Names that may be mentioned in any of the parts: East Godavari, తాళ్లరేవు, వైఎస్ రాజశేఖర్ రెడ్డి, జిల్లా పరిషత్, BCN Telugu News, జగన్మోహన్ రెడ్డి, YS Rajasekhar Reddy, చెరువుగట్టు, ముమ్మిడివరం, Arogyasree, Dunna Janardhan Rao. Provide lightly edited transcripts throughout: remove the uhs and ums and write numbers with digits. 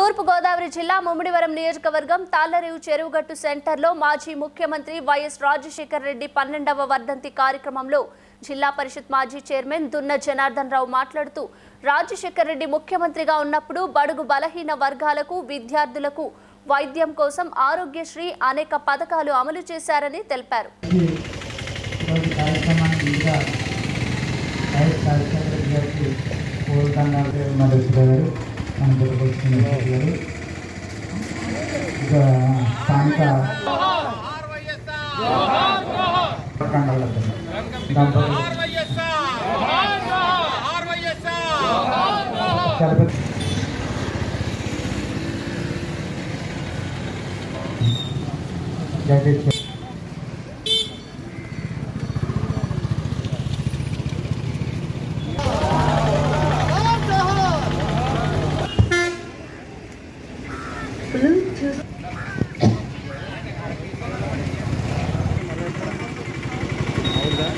తూర్పు గోదావరి జిల్లా ముమ్మిడివరం నియోజకవర్గం తాళ్ళరేవు చెరువుగట్టు సెంటర్లో మాజీ ముఖ్యమంత్రి వైఎస్ రాజశేఖర్ రెడ్డి 12వ వర్ధంతి కార్యక్రమంలో జిల్లా పరిషత్ మాజీ చైర్మన్ దున్న జనార్దన్ రావు మాట్లాడుతూ రాజశేఖర్ రెడ్డి ముఖ్యమంత్రిగా ఉన్నప్పుడు బడుగు బలహీన వర్గాలకు విద్యార్థులకు వైద్యం కోసం ఆరోగ్యశ్రీ అనేక పథకాలు అమలు చేశారని తెలిపారు. मरी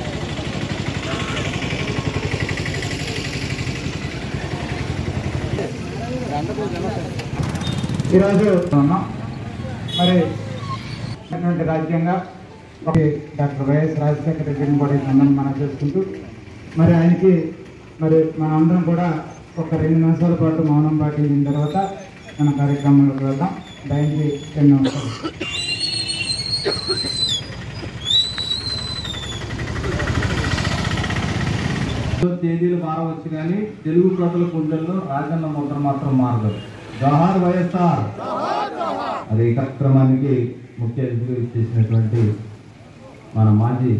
राज्य डाक्टर वैएस राजशेखर रेड्डी मन चुस्कू मरी आयन की मरी मन अंदर रे निमशाल मौन पार्टी तरह मन कार्यक्रम दयचे तेजी मार्वनी प्रजल गुंडल्लो राजन्न मुद्र मात्र मार्ग जोहार वैएस्आर अभी कार्यक्रम की मुख्य अतिथि मन माजी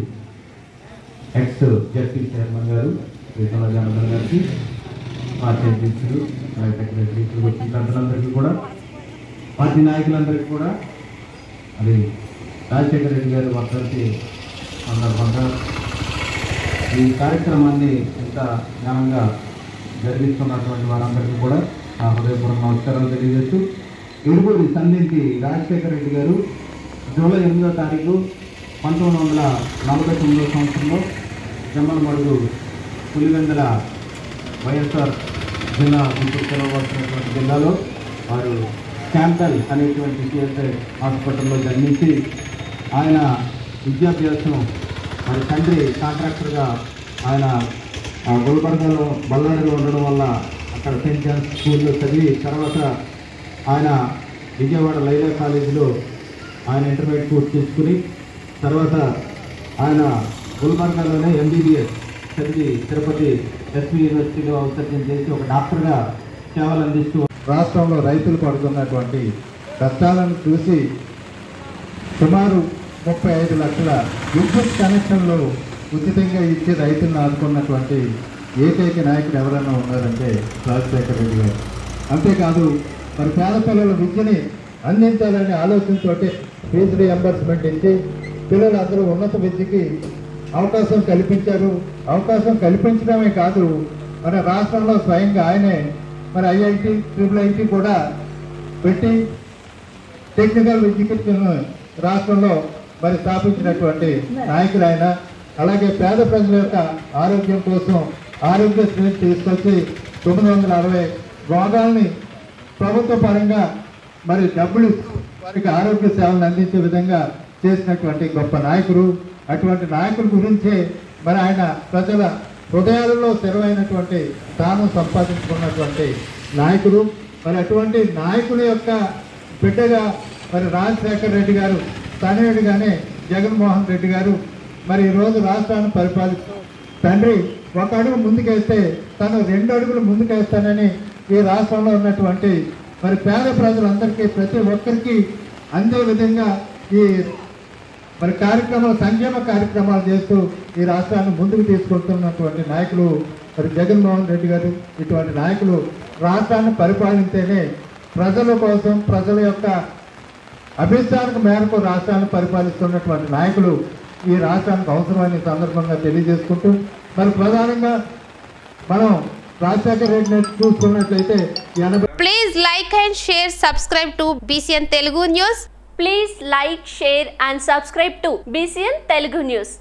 एक्स एग्जीक्यूटिव चैरमन गुजर दुन्ना जनार्दन गारिकी पार्टी अध्यक्षुलु पार्टी नायकुलंदरिकी अभी राजशेखर रेड्डी गारी वर्धंति संदर्भंगा ఈ కార్యక్రమాన్ని ఎంత జ్ఞానంగా జరిగిస్తున్నటువంటి వారందరికీ కూడా నా హృదయపూర్వక నమస్కారాలు తెలియజేస్తూ ఇరువురి సంధికి రాజశేఖర రెడ్డి గారు జూలై 8వ తారీఖు 1949వ సంవత్సరంలో జమ్మలమడుగు పులివెందల వైఎస్ఆర్ జిల్లా గుంటూరు తెలవలసినటువంటి జిల్లాలో వారు క్యాంటల్ అనేటువంటి కేఎస్ఆర్ హాస్పిటల్లో జన్మించి ఆయన విద్యాభ్యాసం मैं तंत्री कांट्राक्टर आये गुलबर्गा बल्लाड़ी उम्मीद वाल अगर सेंट जॉन्स स्कूल चली तरवा आय विजयवाड़ लैला कॉलेज आये इंटरमीडिएट पूर्ति तरवा आय गुलबर्गा एमबीबीएस चली तिरुपति एसवी यूनिवर्सिटी उत्सर्जन और डाक्टर सेवल राष्ट्र में रैतुलु पड़ुतुन्नटुवंटि कष्टालनु चूसी सुमारु 35 లక్షల విద్యుత్ కనెక్షన్లు ఉచితంగా ఇచ్చే రైతులను ఆదుకున్నటువంటి ఏకైక నాయకుడు ఎవరైనా ఉన్నారంటే రాజశేఖర్ రెడ్డి గారు. అంతేకాదు మరి పేద పిల్లల విద్యని అందించాలనే ఆలోచనతో ఫీజు రియంబర్స్మెంట్ ఇచ్చి పిల్లలందరూ ఉన్నత విద్యకి అవకాశం కల్పించారు. అవకాశం కల్పించడమే కాదు మన రాష్ట్రంలో స్వయంగా ఆయనే మరి ఐఐటి ట్రిపుల్ ఐటి కూడా పెట్టి టెక్నికల్ ఎడ్యుకేషన్ రాష్ట్రంలో మరి స్థాపించినటువంటి నాయకుడు ఆయన. అలాగే పేద ప్రజల యొక్క ఆరోగ్యం కోసం ఆరోగ్యశ్రీ తీసుకొచ్చి 960 రోగాల్ని ప్రభుత్వ పరంగా మరి డబ్బులు వారికి ఆరోగ్య సేవలను అందించే విధంగా చేసినటువంటి గొప్ప నాయకుడు. అటువంటి నాయకుల గురించే మరి ఆయన ప్రజల హృదయాలలో స్థిరమైనటువంటి స్థానం సంపాదించుకున్నటువంటి నాయకుడు. మరి అటువంటి నాయకుడి యొక్క బిడ్డగా మరి రాజశేఖర రెడ్డి గారు తనయుడిగానే జగన్మోహన్ రెడ్డి గారు మరి ఈరోజు రాష్ట్రాన్ని పరిపాలిస్తూ తండ్రి ఒక అడుగు ముందుకేస్తే తను 2 అడుగులు ముందుకేస్తానని ఈ రాష్ట్రంలో ఉన్నటువంటి మరి పేద ప్రజలందరికీ ప్రతి ఒక్కరికి అందే విధంగా ఈ మరి కార్యక్రమాలు సంక్షేమ కార్యక్రమాలు చేస్తూ ఈ రాష్ట్రాన్ని ముందుకు తీసుకెళ్తున్నటువంటి నాయకులు మరి జగన్మోహన్ రెడ్డి గారు. ఇటువంటి నాయకులు రాష్ట్రాన్ని పరిపాలిస్తేనే ప్రజల కోసం ప్రజల యొక్క అభిప్రాయాల మేరకు రాష్ట్రాన్ని పరిపాలిస్తున్నటువంటి నాయకులు ఈ రాష్ట్రానికి అవసరమైన సందర్భంగా తెలియజేసుకుంటూ మరి ప్రధానంగా మనం రాజశేఖర్ రెడ్డిని చూసుకున్నట్లయితే please like and share subscribe to BCN Telugu News.